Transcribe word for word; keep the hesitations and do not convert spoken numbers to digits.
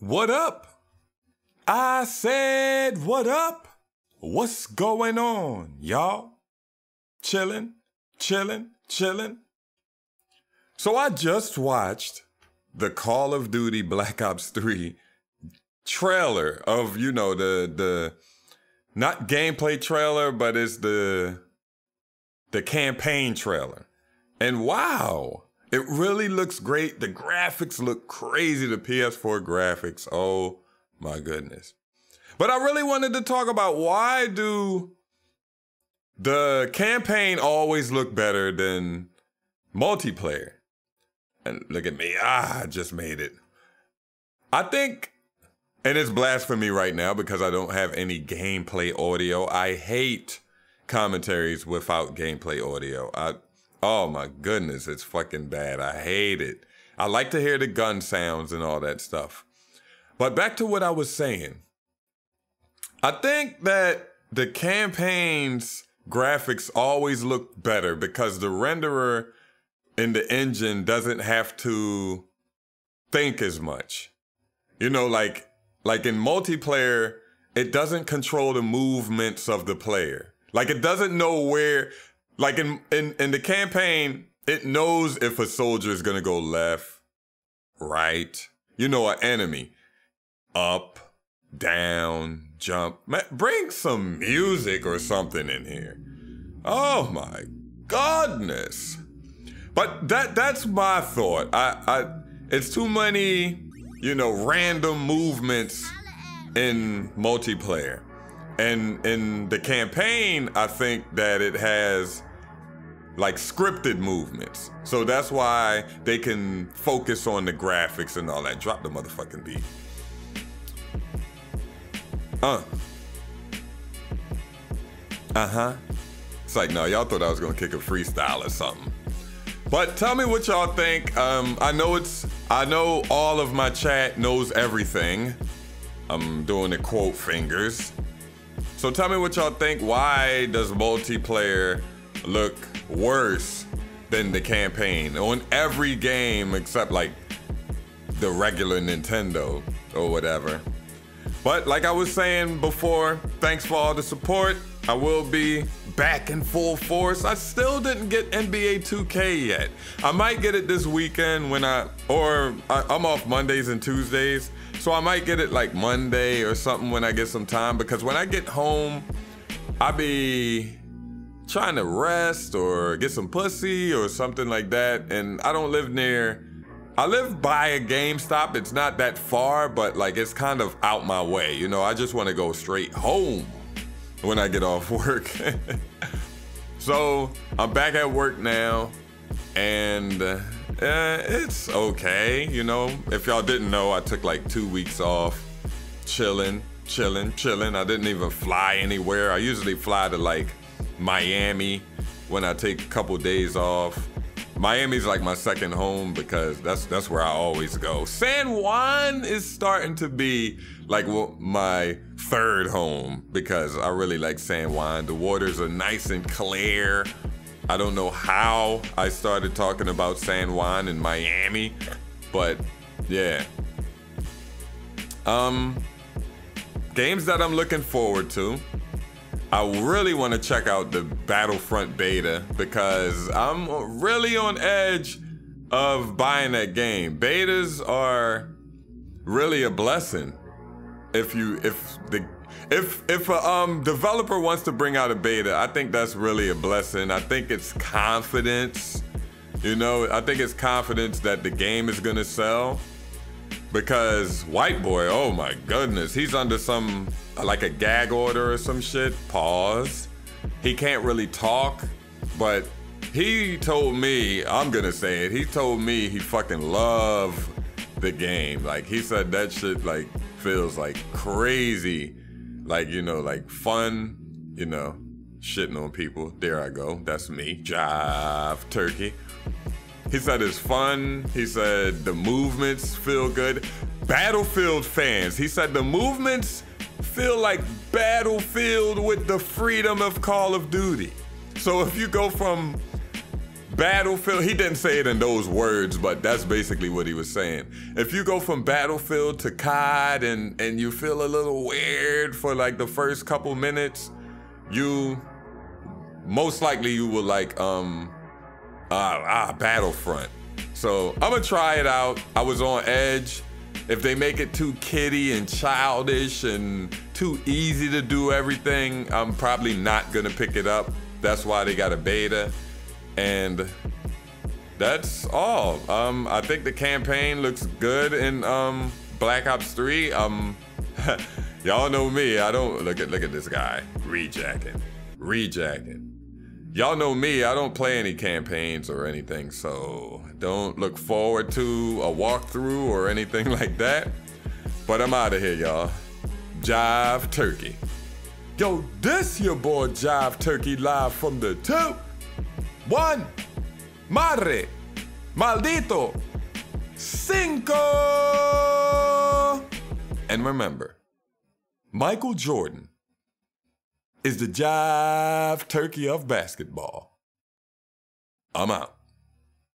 What up? I said, what up? What's going on, y'all? Chillin', chillin', chillin'. So I just watched the Call of Duty Black Ops three trailer of, you know, the, the not gameplay trailer, but it's the, the campaign trailer. And wow, it really looks great. The graphics look crazy, the P S four graphics. Oh my goodness. But I really wanted to talk about, why do the campaign always look better than multiplayer? And look at me, ah, I just made it. I think, and it's blasphemy right now because I don't have any gameplay audio. I hate commentaries without gameplay audio. I, oh my goodness, it's fucking bad. I hate it. I like to hear the gun sounds and all that stuff. But back to what I was saying. I think that the campaign's graphics always look better because the renderer in the engine doesn't have to think as much. You know, like, like in multiplayer, it doesn't control the movements of the player. Like, it doesn't know where, like in, in, in the campaign, it knows if a soldier is going to go left, right, you know, an enemy, up, down, jump. Man, bring some music or something in here. Oh my goodness. But that that's my thought. I, I it's too many, you know, random movements in multiplayer. And in the campaign, I think that it has like scripted movements. So that's why they can focus on the graphics and all that. Drop the motherfucking beat. Uh. Uh-huh. It's like, no, y'all thought I was gonna kick a freestyle or something. But tell me what y'all think. Um, I know it's, I know all of my chat knows everything. I'm doing the quote fingers. So tell me what y'all think. Why does multiplayer look worse than the campaign on every game except like the regular Nintendo or whatever? But like I was saying before, thanks for all the support. I will be back in full force. I still didn't get N B A two K yet. I might get it this weekend when I, or I, I'm off Mondays and Tuesdays. So I might get it like Monday or something when I get some time, because when I get home, I be trying to rest or get some pussy or something like that. And I don't live near, I live by a GameStop. It's not that far, but like it's kind of out my way. You know, I just want to go straight home when I get off work. So I'm back at work now, and uh, it's okay. You know, if y'all didn't know, I took like two weeks off, chilling, chilling, chilling. I didn't even fly anywhere. I usually fly to like Miami when I take a couple days off. Miami's like my second home because that's that's where I always go. San Juan is starting to be like my third home because I really like San Juan. The waters are nice and clear. I don't know how I started talking about San Juan in Miami, but yeah. Um, games that I'm looking forward to. I really want to check out the Battlefront beta because I'm really on edge of buying that game. Betas are really a blessing. If you, if the, if if a um, developer wants to bring out a beta, I think that's really a blessing. I think it's confidence, you know. I think it's confidence that the game is gonna sell, because White Boy, oh my goodness, he's under some, like a gag order or some shit, pause. He can't really talk, but he told me, I'm gonna say it, he told me he fucking loved the game. Like he said that shit like feels like crazy, like, you know, like fun, you know, shitting on people. There I go, that's me, Jiveturkey. He said it's fun, he said the movements feel good. Battlefield fans, he said the movements feel like Battlefield with the freedom of Call of Duty. So if you go from Battlefield, he didn't say it in those words, but that's basically what he was saying. If you go from Battlefield to C O D and, and you feel a little weird for like the first couple minutes, you most likely you will like um uh, uh Battlefront. So I'm gonna try it out. I was on edge. If they make it too kiddie and childish and too easy to do everything, I'm probably not gonna pick it up. That's why they got a beta. And that's all. Um, I think the campaign looks good in um, Black Ops three. Um, y'all know me. I don't look at look at this guy rejacking, rejacking. Y'all know me. I don't play any campaigns or anything, so don't look forward to a walkthrough or anything like that. But I'm out of here, y'all. Jive Turkey. Yo, this your boy Jive Turkey live from the two. One, madre, maldito, cinco. And remember, Michael Jordan is the Jive Turkey of basketball. I'm out.